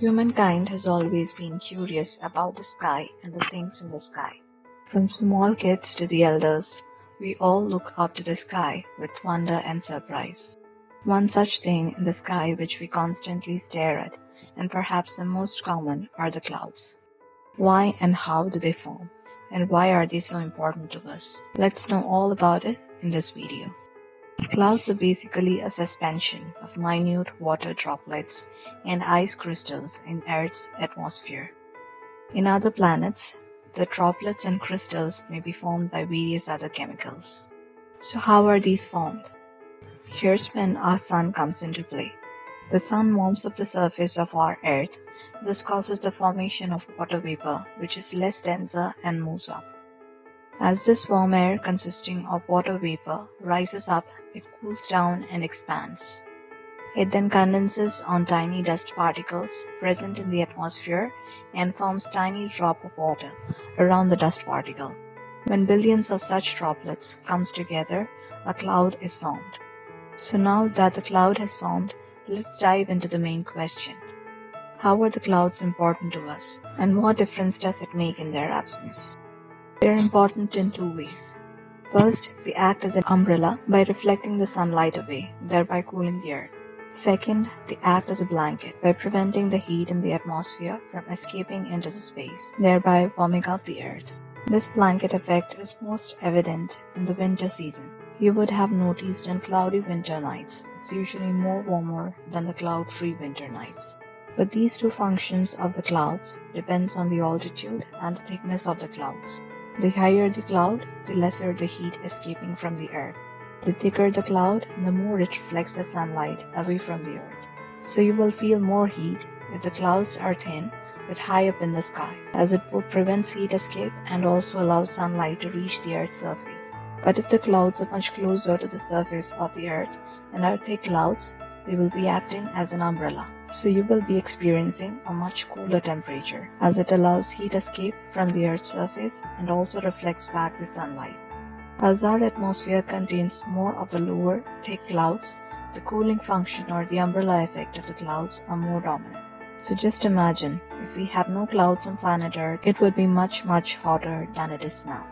Humankind has always been curious about the sky and the things in the sky. From small kids to the elders, we all look up to the sky with wonder and surprise. One such thing in the sky which we constantly stare at, and perhaps the most common, are the clouds. Why and how do they form, and why are they so important to us? Let's know all about it in this video. Clouds are basically a suspension of minute water droplets and ice crystals in Earth's atmosphere. In other planets, the droplets and crystals may be formed by various other chemicals. So how are these formed? Here's when our sun comes into play. The sun warms up the surface of our Earth. This causes the formation of water vapor, which is less denser and moves up. As this warm air consisting of water vapor rises up, it cools down and expands. It then condenses on tiny dust particles present in the atmosphere and forms tiny drops of water around the dust particle. When billions of such droplets come together, a cloud is formed. So now that the cloud has formed, let's dive into the main question. How are the clouds important to us, and what difference does it make in their absence? They are important in two ways. First, they act as an umbrella by reflecting the sunlight away, thereby cooling the earth. Second, they act as a blanket by preventing the heat in the atmosphere from escaping into the space, thereby warming up the earth. This blanket effect is most evident in the winter season. You would have noticed on cloudy winter nights, it's usually more warmer than the cloud-free winter nights. But these two functions of the clouds depends on the altitude and the thickness of the clouds. The higher the cloud, the lesser the heat escaping from the earth. The thicker the cloud, the more it reflects the sunlight away from the earth. So you will feel more heat if the clouds are thin but high up in the sky, as it both prevents heat escape and also allows sunlight to reach the earth's surface. But if the clouds are much closer to the surface of the earth and are thick clouds, they will be acting as an umbrella. So you will be experiencing a much cooler temperature, as it allows heat escape from the earth's surface and also reflects back the sunlight. As our atmosphere contains more of the lower, thick clouds, the cooling function or the umbrella effect of the clouds are more dominant. So just imagine, if we had no clouds on planet Earth, it would be much, much hotter than it is now.